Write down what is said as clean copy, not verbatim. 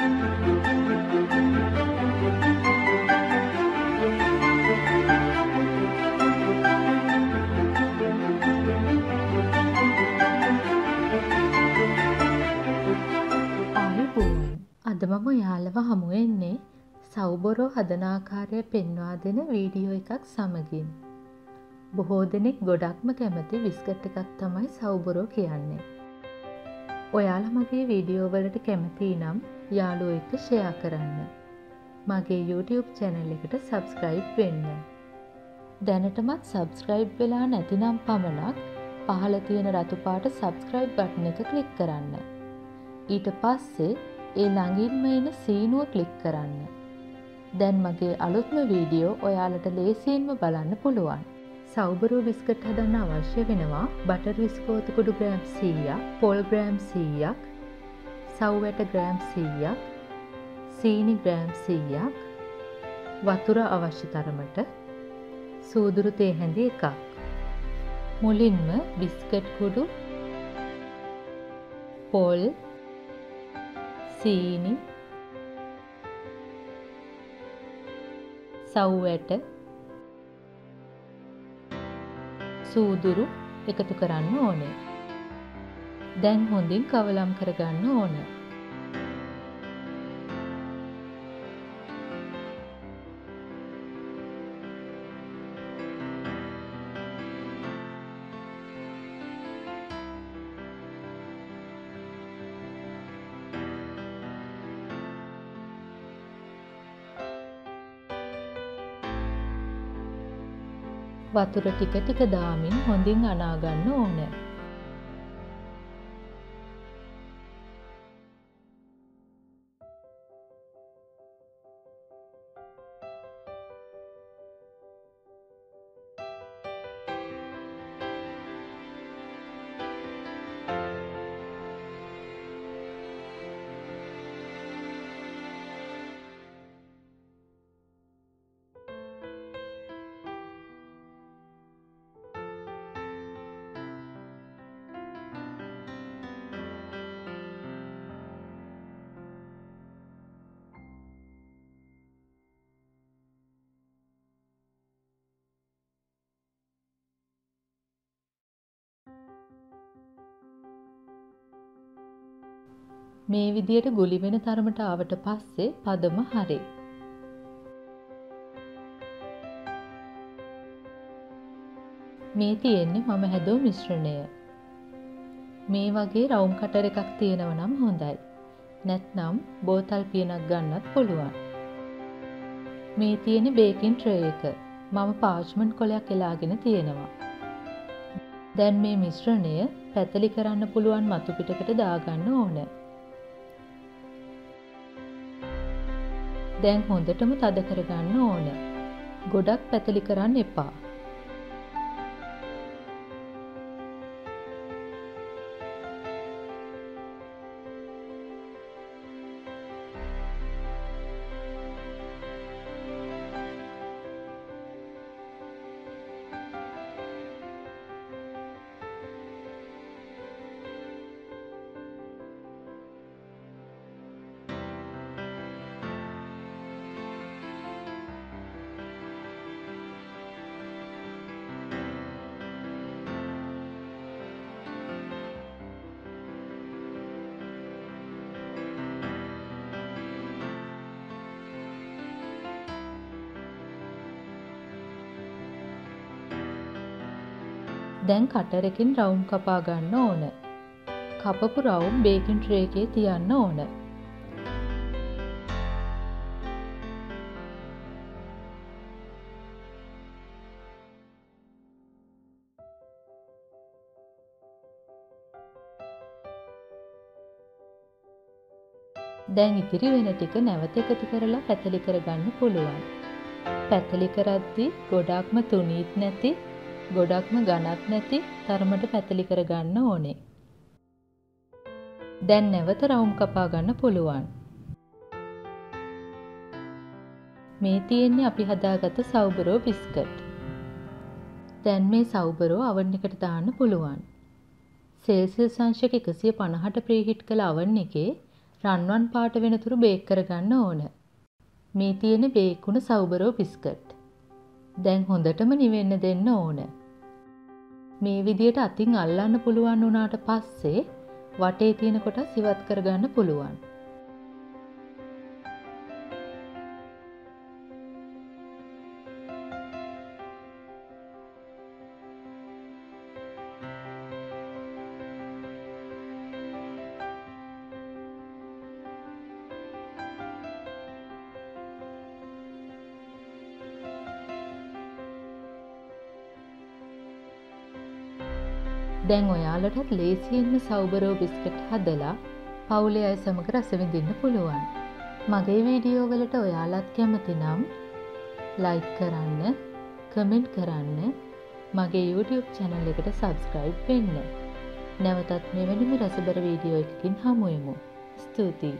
අද මම ඔයාලව හමු වෙන්නේ සව්බොරෝ හදන ආකාරය පෙන්වා දෙන වීඩියෝ එකක් සමගින්. බොහෝ දෙනෙක් ගොඩක්ම කැමති බිස්කට් එකක් තමයි සව්බොරෝ කියන්නේ. ඔයාලා මගේ වීඩියෝ වලට කැමති නම් යාළුවෝ එක්ක ෂෙයා කරන්න. මගේ YouTube channel එකට subscribe වෙන්න. දැනටමත් subscribe වෙලා නැතිනම් පමණක් පහළ තියෙන රතු පාට subscribe button එක click කරන්න. ඊට පස්සේ ඒ ළඟින්ම එන සීනුව ක්ලික් කරන්න. දැන් මගේ අලුත්ම වීඩියෝ ඔයාලට ලේසියෙන්ම බලන්න පුළුවන්. සව්බොරෝ බිස්කට් හදන්න අවශ්‍ය වෙනවා බටර් විස්කෝතු කුඩු ග්‍රෑම් 100ක්, පොල් ග්‍රෑම් 100ක්, සව් වැට ග්‍රෑම් 100ක්, සීනි ග්‍රෑම් 100ක්, වතුර අවශ්‍ය තරමට, සූදුරු තේ හැඳි එකක්. මුලින්ම බිස්කට් කුඩු, පොල් සීනි සව් වැට සූදුරු එකතු කරන්න ඕනේ. දැන් හොඳින් කවලම් කරගන්න ඕනේ. වතුර ටික ටික දාමින් හොඳින් අනා ගන්න ඕනේ. මේ විදියට ගොලි වෙන තරමට ආවට පස්සේ පදම හරි. මේ තියෙන්නේ මම හැදෝ මිශ්‍රණය. මේ වගේ රවුම් කටර් එකක් තියෙනව නම් හොඳයි. නැත්නම් බෝතල් පියනක් ගන්නත් පුළුවන්. මේ තියෙන්නේ බේකින් ට්‍රේ එක. මම පාර්ච්මන්ට් කොලයක් එලාගෙන තියෙනවා. දැන් මේ මිශ්‍රණය පැතලි කරන්න පුළුවන් මතු පිටකට දාගන්න ඕනේ. දැන් හොඳටම තද කරගන්න ඕන. ගොඩක් පැතලි කරන්න එපා. දැන් කටර් එකෙන් රවුම් කපා ගන්න ඕන. කපපු රවුම් බේකින් ට්‍රේ එකේ තියන්න ඕන. දැන් ඉතිරි වෙන ටික නැවත එකතු කරලා පැතලි කරගන්න පුළුවන්. පැතලි කරද්දී ගොඩක්ම තුනීත් නැති ගොඩක්ම ඝනත් නැති තරමට පැතලි කර ගන්න ඕනේ. දැන් නැවත රවුම් කපා ගන්න පුළුවන්. මේ තියෙන්නේ අපි හදාගත්ත සව්බොරෝ බිස්කට්. දැන් මේ සව්බොරෝ oven එකට දාන්න පුළුවන්. සෙල්සියස් අංශයක 150ට preheat කළ oven එකේ රන්වන් පාට වෙනතුරු බේක් කරගන්න ඕන. මේ තියෙන බේක් වුණු සව්බොරෝ බිස්කට්. දැන් හොඳටම නිවෙන්න දෙන්න ඕන. මේ විදියට අතින් අල්ලන්න පුළුවන් වුණාට පස්සේ වටේ තියෙන කොටස් ඉවත් කරගන්න පුළුවන්. දැන් ඔයාලටත් ලේසියෙන්ම සව්බොරෝ බිස්කට් හදලා පවුලේ අය සමග රස විඳින්න පුළුවන්. මගේ වීඩියෝ වලට ඔයාලත් කැමති නම් ලයික් කරන්න, කමෙන්ට් කරන්න, මගේ YouTube channel එකට subscribe වෙන්න. නැවතත් මෙවැනිම රසබර වීඩියෝ එකකින් හමුවෙමු. ස්තුතියි.